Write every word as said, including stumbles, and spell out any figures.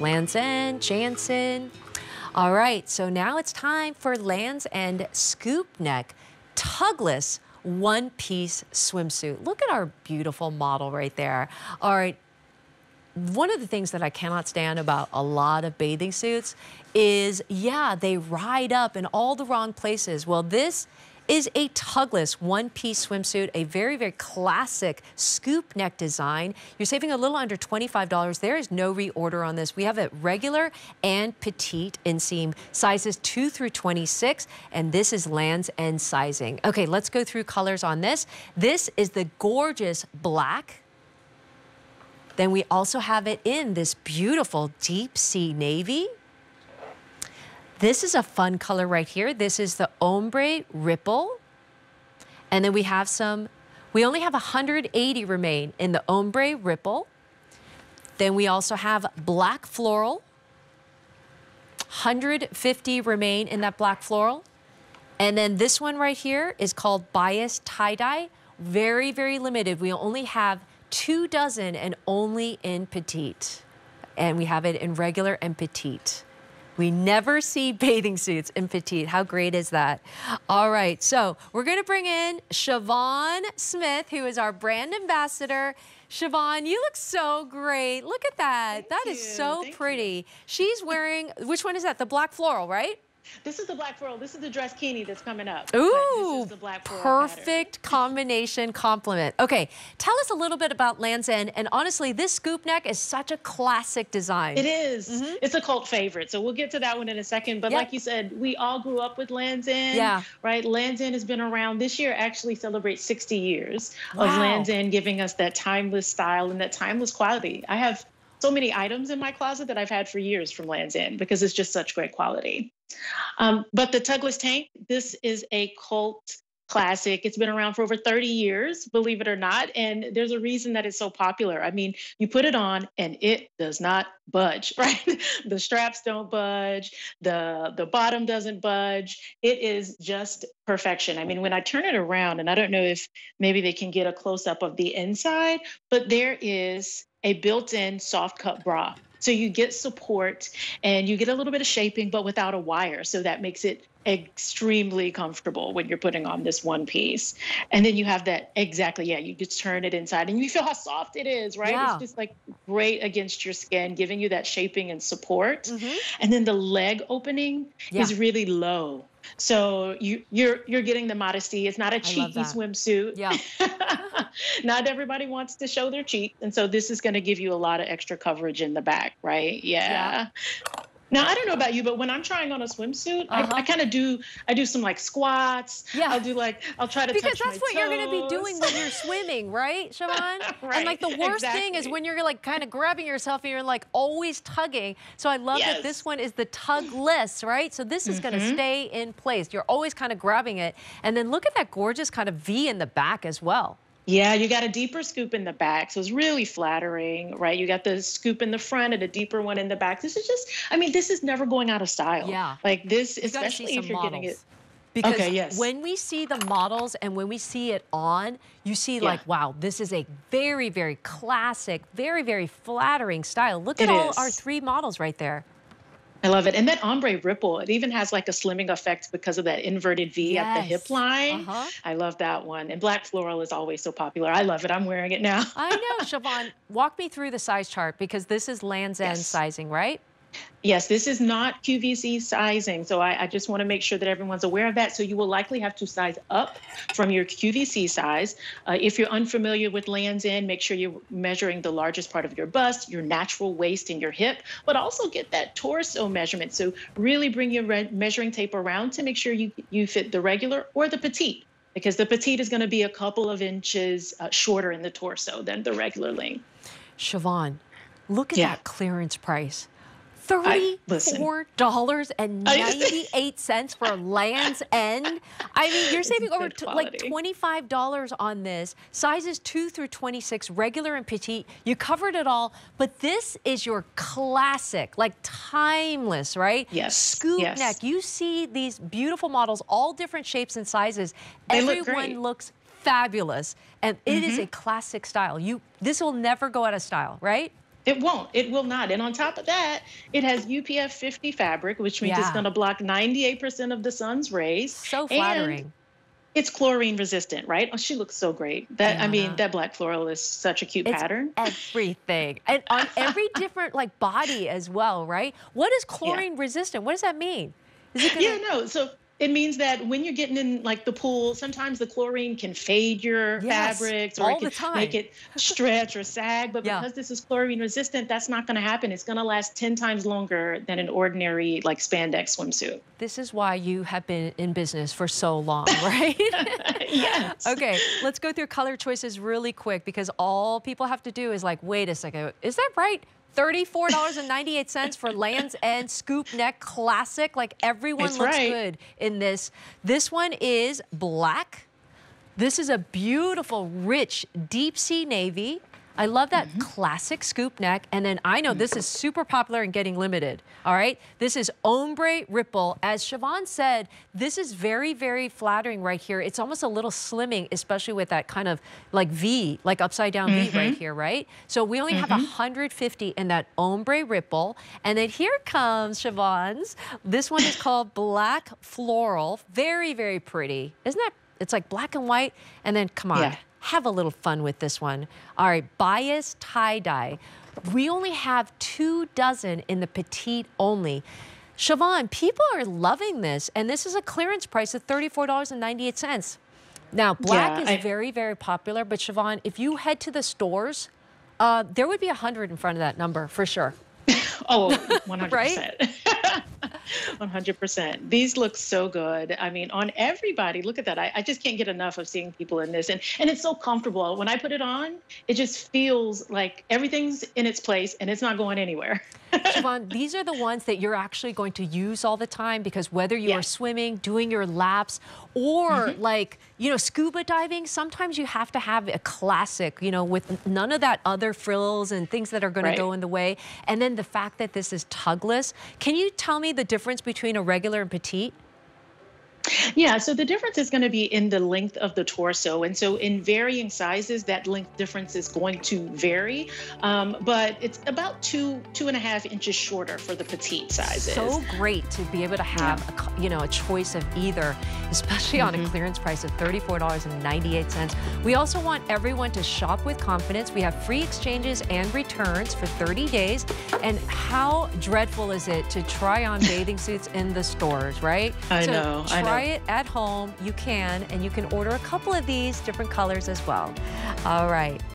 Lands' End, Jansen. All right, so now it's time for Lands' End Scoop Neck Tugless one-piece swimsuit. Look at our beautiful model right there. All right, one of the things that I cannot stand about a lot of bathing suits is, yeah, they ride up in all the wrong places. Well, this is a tugless one-piece swimsuit, a very, very classic scoop neck design. You're saving a little under twenty-five dollars. There is no reorder on this. We have a regular and petite inseam, sizes two through twenty-six, and this is Lands' End sizing. Okay, let's go through colors on this. This is the gorgeous black. Then we also have it in this beautiful deep sea navy. This is a fun color right here. This is the ombre ripple. And then we have some, we only have one hundred eighty remain in the ombre ripple. Then we also have black floral, one hundred fifty remain in that black floral. And then this one right here is called bias tie-dye. Very, very limited. We only have two dozen and only in petite. And we have it in regular and petite. We never see bathing suits in petite. How great is that? All right, so we're gonna bring in Siobhan Smith, who is our brand ambassador. Siobhan, you look so great. Look at that. Thank that you. Is so Thank pretty. You. She's wearing, which one is that? The black floral, right? This is the black floral. This is the dress kini that's coming up. Ooh, this is the black floral perfect combination compliment. Okay, tell us a little bit about Lands' End. And honestly, this scoop neck is such a classic design. It is. Mm-hmm. It's a cult favorite. So we'll get to that one in a second. But yep. like you said, we all grew up with Lands' End. Yeah. Right? Lands' End has been around. This year actually celebrates sixty years wow. of Lands' End giving us that timeless style and that timeless quality. I have so many items in my closet that I've had for years from Lands' End because it's just such great quality. Um, but the tugless tank, this is a cult classic. It's been around for over thirty years, believe it or not. And there's a reason that it's so popular. I mean, you put it on and it does not budge, right? The straps don't budge. The, the bottom doesn't budge. It is just perfection. I mean, when I turn it around, and I don't know if maybe they can get a close-up of the inside, but there is a built-in soft cut bra. So you get support and you get a little bit of shaping, but without a wire. So that makes it extremely comfortable when you're putting on this one piece. And then you have that, exactly, yeah, you just turn it inside and you feel how soft it is, right? Yeah. It's just like great against your skin, giving you that shaping and support. Mm-hmm. And then the leg opening yeah. is really low. So you, you're you're getting the modesty. It's not a cheeky swimsuit. Yeah. Not everybody wants to show their cheek. And so this is going to give you a lot of extra coverage in the back, right? Yeah. yeah. Now, I don't know about you, but when I'm trying on a swimsuit, uh-huh. I, I kind of do, I do some like squats. Yeah. I'll do like, I'll try to because touch my toes. Because that's what you're going to be doing when you're swimming, right, Siobhan? right. And like the worst exactly. thing is when you're like kind of grabbing yourself and you're like always tugging. So I love yes. that this one is the tugless, right? So this is mm-hmm. going to stay in place. You're always kind of grabbing it. And then look at that gorgeous kind of V in the back as well. Yeah, you got a deeper scoop in the back, so it's really flattering, right? You got the scoop in the front and a deeper one in the back. This is just, I mean, this is never going out of style. Yeah. Like this, you especially if you're models. Getting it. Because okay, yes. when we see the models and when we see it on, you see yeah. like, wow, this is a very, very classic, very, very flattering style. Look at it all is. Our three models right there. I love it. And that ombre ripple, it even has like a slimming effect because of that inverted V yes. at the hip line. Uh-huh. I love that one. And black floral is always so popular. I love it. I'm wearing it now. I know, Siobhan. Walk me through the size chart because this is Lands' End yes. sizing, right? Yes, this is not Q V C sizing, so I, I just want to make sure that everyone's aware of that. So you will likely have to size up from your Q V C size. Uh, if you're unfamiliar with Lands' End, make sure you're measuring the largest part of your bust, your natural waist, and your hip, but also get that torso measurement. So really bring your red measuring tape around to make sure you, you fit the regular or the petite, because the petite is going to be a couple of inches uh, shorter in the torso than the regular length. Siobhan, look at yeah. that clearance price. thirty-four dollars and ninety-eight cents for Lands' End. I mean, you're saving over like twenty-five dollars on this. Sizes two through twenty-six, regular and petite. You covered it all, but this is your classic, like timeless, right? Yes. Scoop yes. neck. You see these beautiful models, all different shapes and sizes. They Everyone look looks fabulous. And it mm-hmm. is a classic style. You, this will never go out of style, right? It won't. It will not. And on top of that, it has U P F fifty fabric, which means yeah. it's going to block ninety-eight percent of the sun's rays. So flattering. And it's chlorine resistant, right? Oh, she looks so great. That yeah. I mean, that black floral is such a cute it's pattern. Everything. And on every different like body as well, right? What is chlorine yeah. resistant? What does that mean? Is it gonna... Yeah, no. So it means that when you're getting in like the pool, sometimes the chlorine can fade your yes, fabrics or it can make it stretch or sag. But yeah. because this is chlorine resistant, that's not going to happen. It's going to last ten times longer than an ordinary like spandex swimsuit. This is why you have been in business for so long, right? Yes. Okay, let's go through color choices really quick because all people have to do is like, wait a second, is that right? thirty-four ninety-eight for Lands' End Scoop Neck Classic. Like, everyone That's looks right. good in this. This one is black. This is a beautiful, rich, deep-sea navy. I love that mm-hmm. classic scoop neck. And then I know this is super popular and getting limited, all right? This is ombre ripple. As Siobhan said, this is very, very flattering right here. It's almost a little slimming, especially with that kind of like V, like upside down mm-hmm. V right here, right? So we only mm-hmm. have one hundred fifty in that ombre ripple. And then here comes Siobhan's. This one is called black floral. Very, very pretty. Isn't that, it's like black and white. And then come on. Yeah. Have a little fun with this one. All right, bias tie-dye. We only have two dozen in the petite only. Siobhan, people are loving this, and this is a clearance price of thirty-four ninety-eight. Now, black yeah, is I... very, very popular, but Siobhan, if you head to the stores, uh, there would be one hundred in front of that number for sure. Oh, one hundred percent. Right? one hundred percent. These look so good. I mean, on everybody, look at that. I, I just can't get enough of seeing people in this. And, and it's so comfortable. When I put it on, it just feels like everything's in its place and it's not going anywhere. Siobhan, these are the ones that you're actually going to use all the time because whether you yeah. are swimming, doing your laps, or mm-hmm. like, you know, scuba diving, sometimes you have to have a classic, you know, with none of that other frills and things that are going right. to go in the way. And then the fact that this is tugless. Can you tell me the difference between a regular and petite? Yeah, so the difference is going to be in the length of the torso. And so in varying sizes, that length difference is going to vary. Um, but it's about two, two and a half inches shorter for the petite sizes. So great to be able to have, yeah. a, you know, a choice of either, especially mm-hmm. on a clearance price of thirty-four ninety-eight. We also want everyone to shop with confidence. We have free exchanges and returns for thirty days. And how dreadful is it to try on bathing suits in the stores, right? I so know, I know. Try it at home, you can, and you can order a couple of these different colors as well. All right,